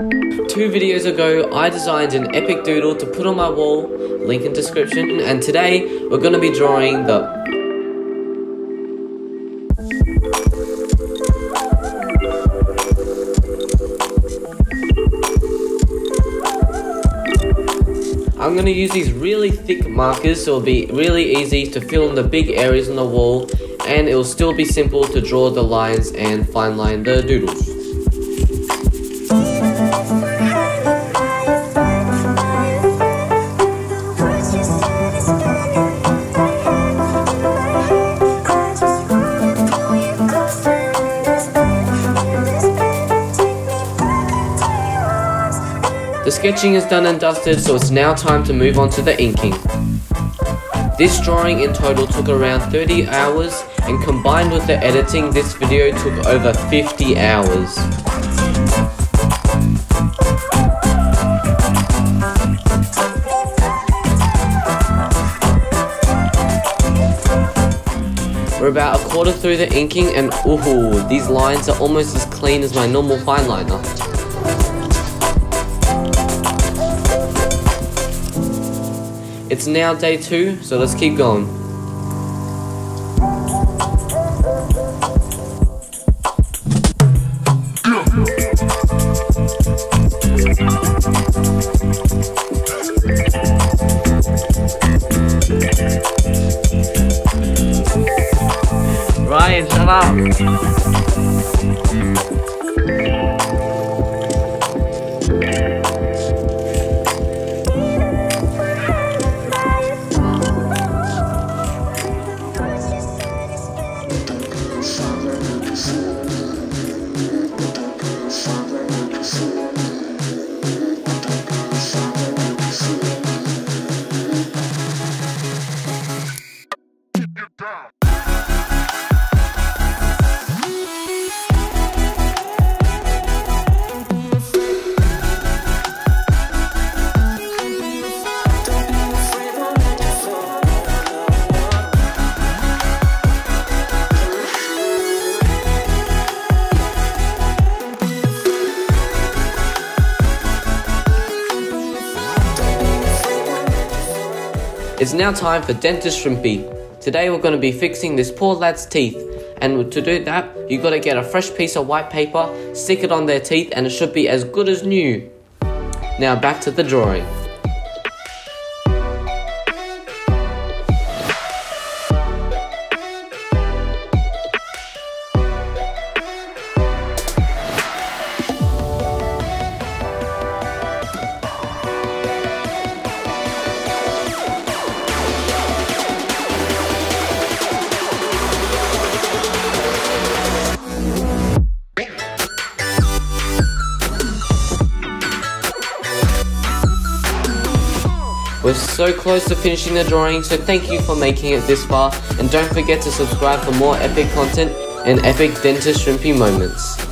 2 videos ago, I designed an epic doodle to put on my wall, link in description, and today we're going to be drawing I'm going to use these really thick markers so it'll be really easy to fill in the big areas on the wall, and it'll still be simple to draw the lines and fine line the doodles. The sketching is done and dusted, so it's now time to move on to the inking. This drawing in total took around 30 hours, and combined with the editing, this video took over 50 hours. We're about a quarter through the inking and ooh, these lines are almost as clean as my normal fine liner. It's now day 2, so let's keep going. Ryan, shut up! It's now time for Dentist Shrimpy. Today we're going to be fixing this poor lad's teeth, and to do that you've got to get a fresh piece of white paper, stick it on their teeth, and it should be as good as new. Now back to the drawing. We're so close to finishing the drawing, so thank you for making it this far, and don't forget to subscribe for more epic content and epic Dentist Shrimpy moments.